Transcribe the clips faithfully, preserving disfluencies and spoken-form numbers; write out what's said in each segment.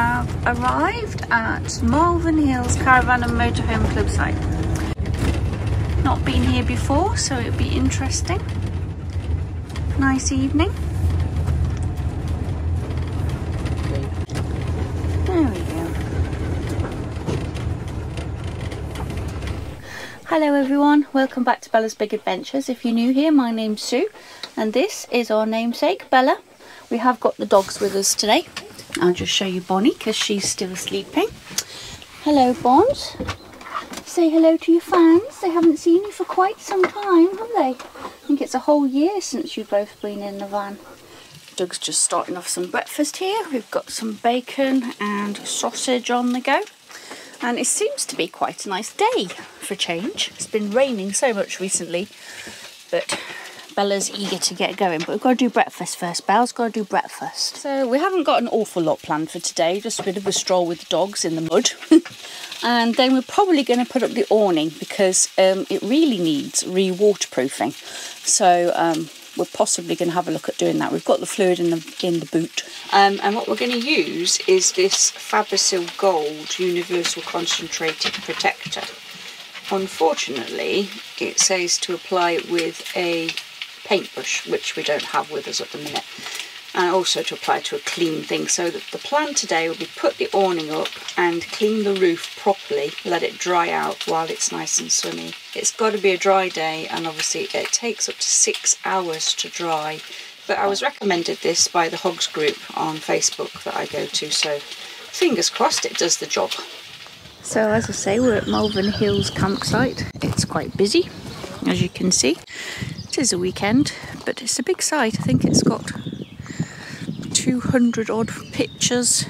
have arrived at Malvern Hills Caravan and Motorhome Club site. Not been here before, so it'll be interesting. Nice evening. There we go. Hello everyone, welcome back to Bella's Big Adventures. If you're new here, my name's Sue and this is our namesake, Bella. We have got the dogs with us today. I'll just show you Bonnie because she's still sleeping. Hello Bonds. Say hello to your fans. They haven't seen you for quite some time, have they? I think it's a whole year since you've both been in the van. Doug's just starting off some breakfast here. We've got some bacon and sausage on the go. And it seems to be quite a nice day for a change. It's been raining so much recently, but Bella's eager to get going. But we've got to do breakfast first. Bella's got to do breakfast. So we haven't got an awful lot planned for today. Just a bit of a stroll with the dogs in the mud. And then we're probably going to put up the awning because um, it really needs re-waterproofing. So um, we're possibly going to have a look at doing that. We've got the fluid in the, in the boot. Um, and what we're going to use is this Fabsil Gold Universal Concentrated Protector. Unfortunately, it says to apply it with a paintbrush, which we don't have with us at the minute, and also to apply to a clean thing. So that the plan today will be put the awning up and clean the roof properly, let it dry out while it's nice and sunny. It's got to be a dry day, and obviously it takes up to six hours to dry. But I was recommended this by the Hogs Group on Facebook that I go to, so fingers crossed it does the job. So as I say, we're at Malvern Hills campsite. It's quite busy, as you can see. It is a weekend, but it's a big site. I think it's got two hundred odd pictures.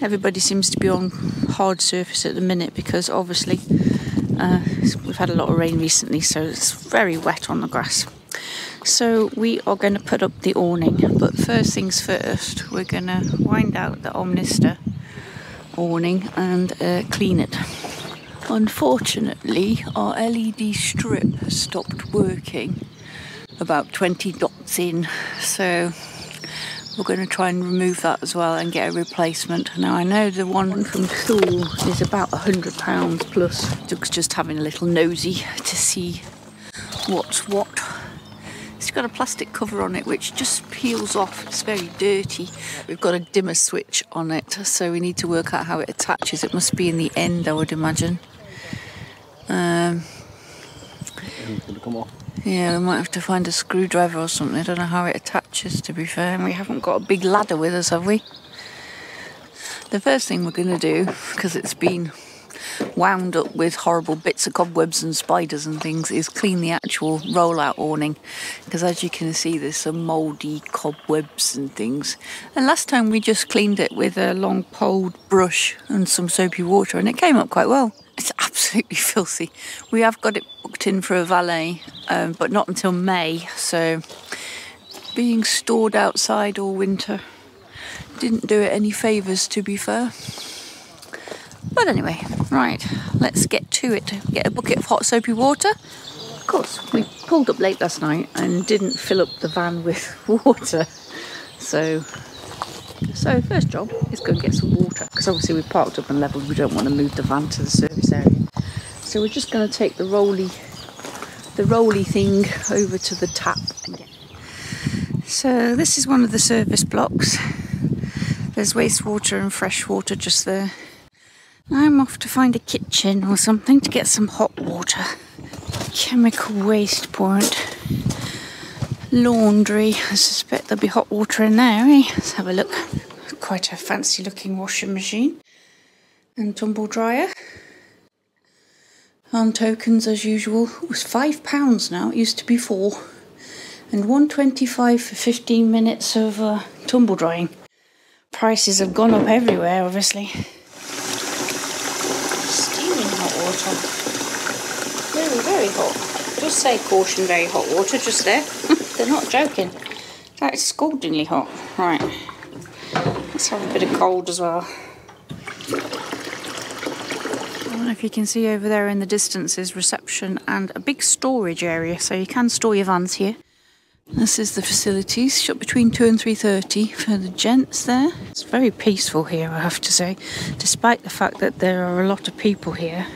Everybody seems to be on hard surface at the minute because obviously uh, we've had a lot of rain recently, so it's very wet on the grass. So we are going to put up the awning, but first things first, we're going to wind out the Omnister awning and uh, clean it. Unfortunately, our L E D strip has stopped working about twenty dots in, so we're going to try and remove that as well and get a replacement. Now I know the one from Thule is about a hundred pounds plus. Doug's just having a little nosy to see what's what. It's got a plastic cover on it which just peels off. It's very dirty. We've got a dimmer switch on it, so we need to work out how it attaches. It must be in the end, I would imagine. Um, it's going to come off. Yeah, we might have to find a screwdriver or something. I don't know how it attaches, to be fair. And we haven't got a big ladder with us, have we? The first thing we're going to do, because it's been wound up with horrible bits of cobwebs and spiders and things, is clean the actual rollout awning, because as you can see there's some mouldy cobwebs and things. And last time we just cleaned it with a long poled brush and some soapy water and it came up quite well. It's absolutely filthy. We have got it booked in for a valet, um, but not until May, so being stored outside all winter didn't do it any favours, to be fair. But anyway, right, let's get to it. Get a bucket of hot soapy water. Of course, we pulled up late last night and didn't fill up the van with water. So, so first job is go and get some water, because obviously we parked up and levelled. We don't want to move the van to the service area. So we're just going to take the rolly, the rolly thing over to the tap. So this is one of the service blocks. There's wastewater and fresh water just there. I'm off to find a kitchen or something to get some hot water. Chemical waste point. Laundry. I suspect there'll be hot water in there, eh? Let's have a look. Quite a fancy looking washing machine. And tumble dryer. On tokens as usual. Ooh, it's five pounds now, it used to be four. And one twenty-five for fifteen minutes of uh, tumble drying. Prices have gone up everywhere, obviously. Very, very hot. Just say caution, very hot water just there. They're not joking. That is scaldingly hot. Right. Let's have a bit of cold as well. I don't know if you can see over there in the distance is reception and a big storage area, so you can store your vans here. This is the facilities, shut between two and three thirty for the gents there. It's very peaceful here, I have to say, despite the fact that there are a lot of people here.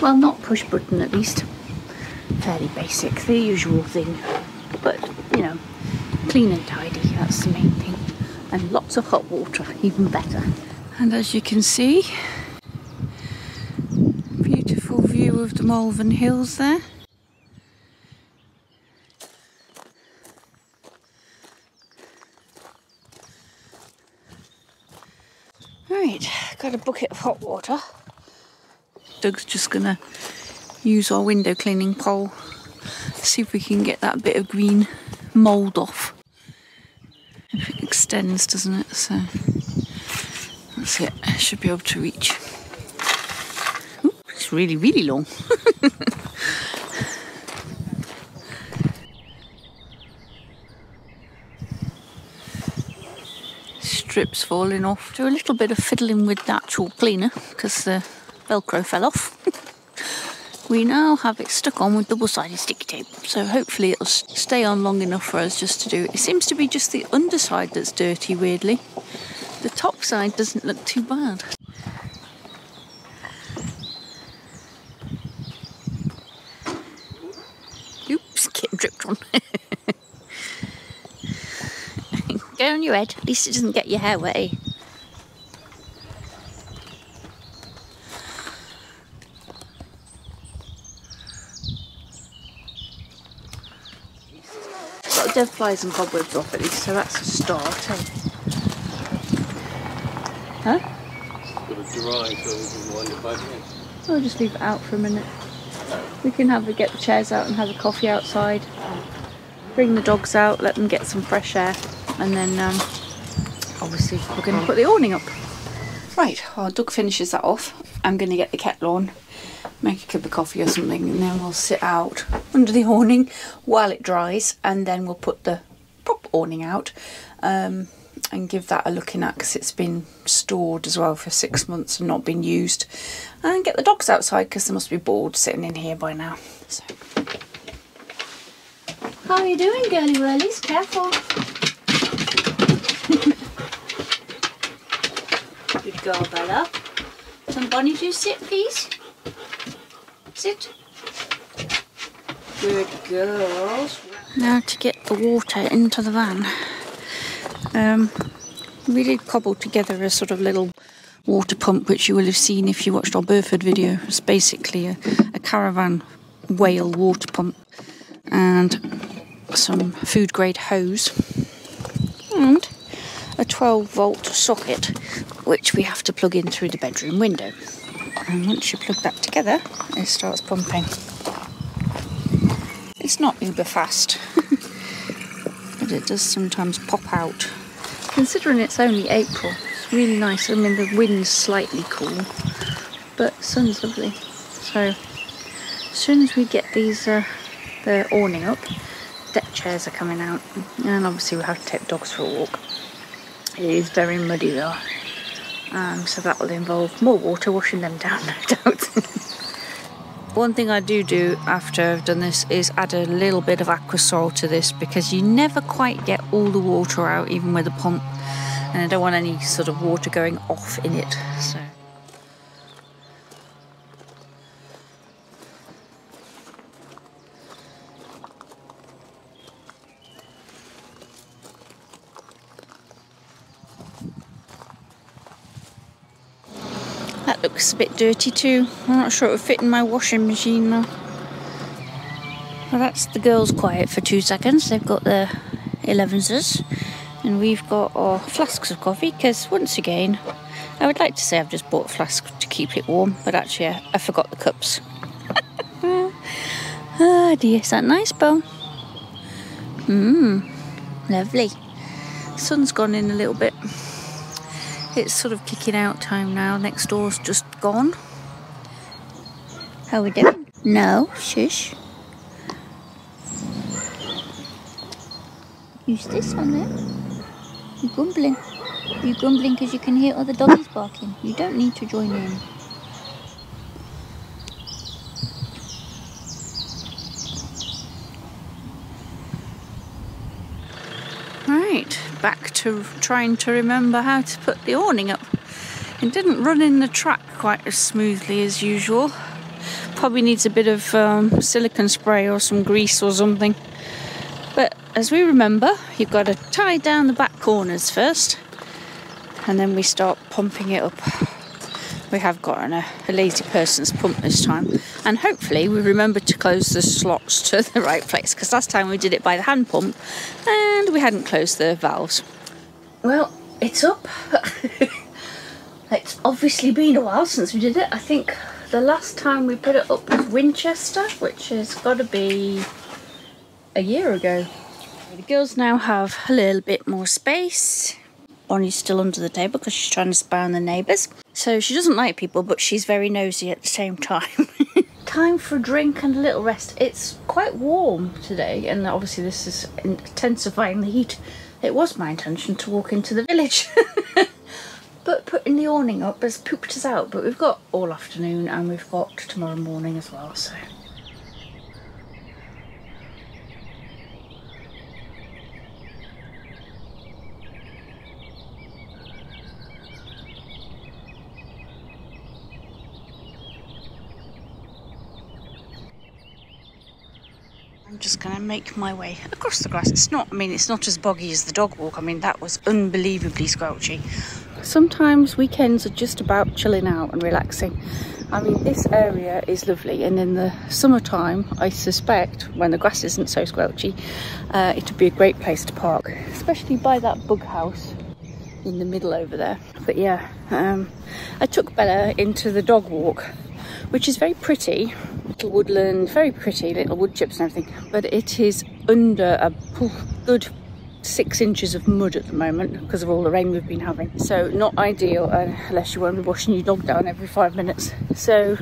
Well, not push button at least. Fairly basic, the usual thing, but you know, clean and tidy, that's the main thing, and lots of hot water, even better. And as you can see, beautiful view of the Malvern Hills there. Right, got a bucket of hot water. Doug's just gonna use our window cleaning pole, see if we can get that bit of green mould off. If it extends, doesn't it? So that's it, I should be able to reach. Ooh, it's really, really long. Strips falling off. Do a little bit of fiddling with the actual cleaner because the Velcro fell off. We now have it stuck on with double-sided sticky tape, so hopefully it'll stay on long enough for us just to do it. It seems to be just the underside that's dirty, weirdly. The top side doesn't look too bad. Oops, kitten dripped on. Go on your head, at least it doesn't get your hair wet, eh? Dead flies and cobwebs off at least, so that's a start, eh? Huh? It's got to dry so we can wind it back in. I'll just leave it out for a minute. We can have a, get the chairs out and have a coffee outside. Bring the dogs out, let them get some fresh air, and then um, obviously we're going to put the awning up. Right, well, Doug finishes that off. I'm going to get the kettle on, make a cup of coffee or something, and then we'll sit out under the awning while it dries, and then we'll put the prop awning out um, and give that a looking at, because it's been stored as well for six months and not been used, and get the dogs outside because they must be bored sitting in here by now. So. How are you doing, girly whirlies? Careful. Good girl, Bella. Can Bonnie do sit, please? Sit. Good girls. Now to get the water into the van. Um, we did cobble together a sort of little water pump, which you will have seen if you watched our Burford video. It's basically a, a caravan whale water pump and some food grade hose and a twelve volt socket, which we have to plug in through the bedroom window. And once you plug that together, it starts pumping. It's not uber fast, but it does sometimes pop out. Considering it's only April, it's really nice. I mean, the wind's slightly cool, but the sun's lovely. So as soon as we get these uh, the awning up, deck chairs are coming out, and obviously we have to take dogs for a walk. It is very muddy though. Um, so that will involve more water washing them down, no doubt. One thing I do do after I've done this is add a little bit of Aquasol to this, because you never quite get all the water out, even with a pump, and I don't want any sort of water going off in it. So. That looks a bit dirty too. I'm not sure it'll fit in my washing machine though. Well, that's the girls quiet for two seconds. They've got their elevenses and we've got our flasks of coffee, because once again, I would like to say I've just bought a flask to keep it warm, but actually I, I forgot the cups. Ah dear, is that nice, Bo? Mmm, lovely. Sun's gone in a little bit. It's sort of kicking out time now. Next door's just gone. How are we doing? No, shush. Use this one then. You're grumbling. You're grumbling because you can hear other doggies barking. You don't need to join in. Right, back to trying to remember how to put the awning up. It didn't run in the track quite as smoothly as usual. Probably needs a bit of um, silicone spray or some grease or something. But as we remember, you've got to tie down the back corners first, and then we start pumping it up. We have got an, a, a lazy person's pump this time, and hopefully we remember to close the slots to the right place, because last time we did it by the hand pump and we hadn't closed the valves. Well, it's up. It's obviously been a while since we did it. I think the last time we put it up was Winchester, which has got to be a year ago. The girls now have a little bit more space. Bonnie's still under the table because she's trying to spy on the neighbours. So she doesn't like people, but she's very nosy at the same time. Time for a drink and a little rest. It's quite warm today, and obviously this is intensifying the heat. It was my intention to walk into the village. But putting the awning up has pooped us out, but we've got all afternoon and we've got tomorrow morning as well, so. I'm just going to make my way across the grass. It's not, I mean, it's not as boggy as the dog walk. I mean, that was unbelievably squelchy. Sometimes weekends are just about chilling out and relaxing. I mean, this area is lovely, and in the summertime, I suspect, when the grass isn't so squelchy, uh, it would be a great place to park, especially by that bug house in the middle over there. But yeah, um, I took Bella into the dog walk, which is very pretty, little woodland, very pretty, little wood chips and everything, but it is under a good six inches of mud at the moment because of all the rain we've been having, so not ideal uh, unless you want to be washing your dog down every five minutes. So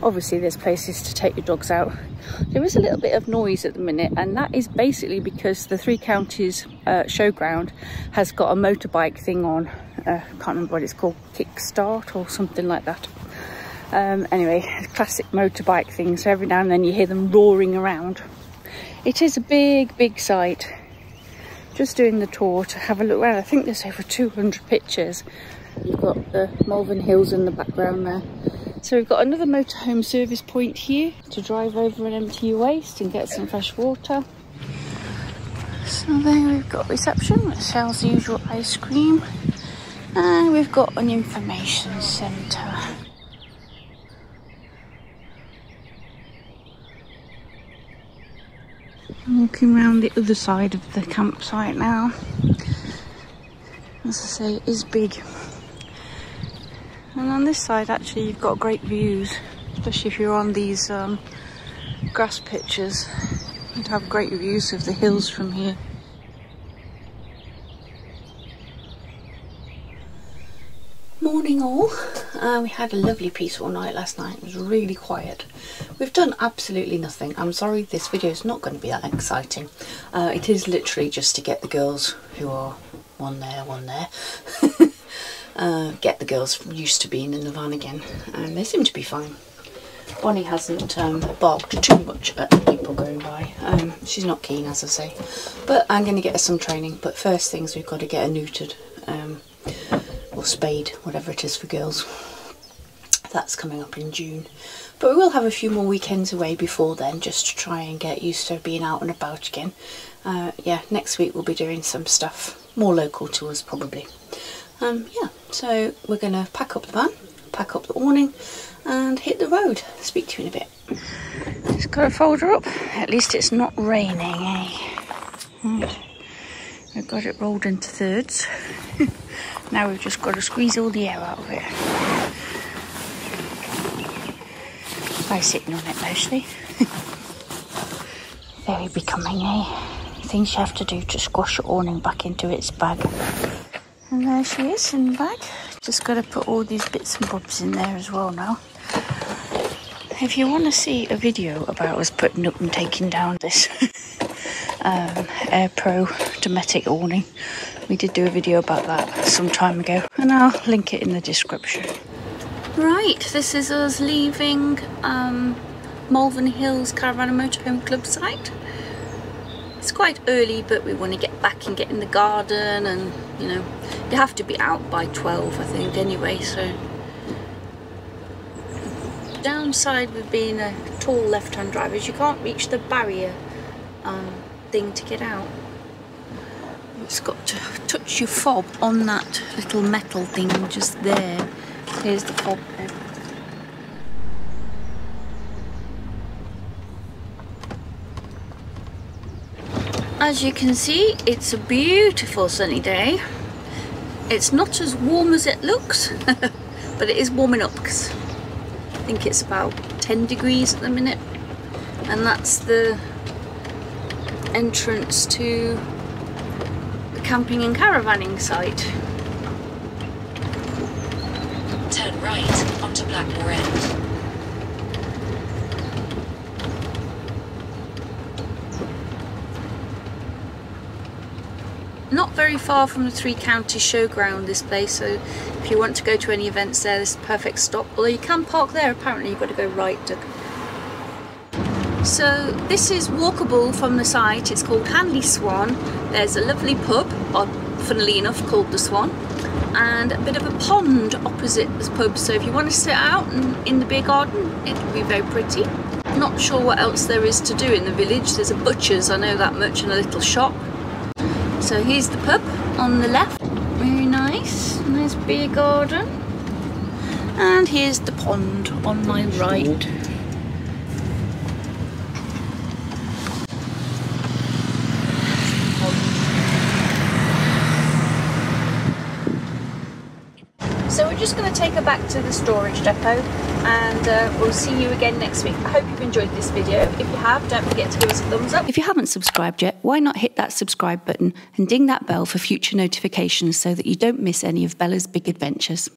obviously there's places to take your dogs out. There is a little bit of noise at the minute, and that is basically because the Three Counties uh, showground has got a motorbike thing on. I uh, can't remember what it's called, Kickstart or something like that. Um, anyway, classic motorbike thing, so every now and then you hear them roaring around. It is a big big site. Just doing the tour to have a look around. I think there's over two hundred pictures. You've got the Malvern Hills in the background there. So we've got another motorhome service point here to drive over and empty your waste and get some fresh water. So there we've got reception that sells the usual ice cream. And we've got an information centre. Walking around the other side of the campsite now. As I say, it is big. And on this side, actually, you've got great views, especially if you're on these um, grass pitches. You'd have great views of the hills from here. Morning all. Uh, we had a lovely peaceful night last night. It was really quiet. We've done absolutely nothing. I'm sorry this video is not going to be that exciting. Uh, it is literally just to get the girls, who are one there, one there, uh, get the girls used to being in the van again, and they seem to be fine. Bonnie hasn't um, barked too much at people going by. Um, she's not keen, as I say, but I'm going to get her some training. But first things, we've got to get her neutered. Um, or spade, whatever it is for girls. That's coming up in June, but we will have a few more weekends away before then, just to try and get used to being out and about again. Uh, yeah, next week we'll be doing some stuff more local to us probably. Um, yeah, so we're going to pack up the van, pack up the awning and hit the road. Speak to you in a bit. Just got a folder up, at least it's not raining, eh? Right. We've got it rolled into thirds. Now we've just got to squeeze all the air out of it. By sitting on it mostly. Very becoming, eh? Things you have to do to squash your awning back into its bag. And there she is in the bag. Just got to put all these bits and bobs in there as well now. If you want to see a video about us putting up and taking down this um, Air Pro Dometic awning. We did do a video about that some time ago, and I'll link it in the description. Right, this is us leaving um, Malvern Hills Caravan and Motorhome Club site. It's quite early, but we want to get back and get in the garden, and you know, you have to be out by twelve, I think, anyway, so. Downside with being a tall left-hand driver is you can't reach the barrier um, thing to get out. It's got to touch your fob on that little metal thing just there. Here's the fob there. As you can see, it's a beautiful sunny day. It's not as warm as it looks, but it is warming up, because I think it's about ten degrees at the minute, and that's the entrance to the camping and caravanning site. Turn right onto Blackmore End. Not very far from the Three Counties Showground, this place, so if you want to go to any events there, this is a perfect stop. Although you can park there, apparently you've got to go right. So this is walkable from the site. It's called Hanley Swan. There's a lovely pub, or funnily enough called The Swan, and a bit of a pond opposite this pub. So if you want to sit out and in the beer garden, it'll be very pretty. Not sure what else there is to do in the village. There's a butcher's, I know that much, and a little shop. So here's the pub on the left. Very nice, nice beer garden. And here's the pond on my right. So we're just going to take her back to the storage depot, and uh, we'll see you again next week. I hope you've enjoyed this video. If you have, don't forget to give us a thumbs up. If you haven't subscribed yet, why not hit that subscribe button and ding that bell for future notifications so that you don't miss any of Bella's big adventures.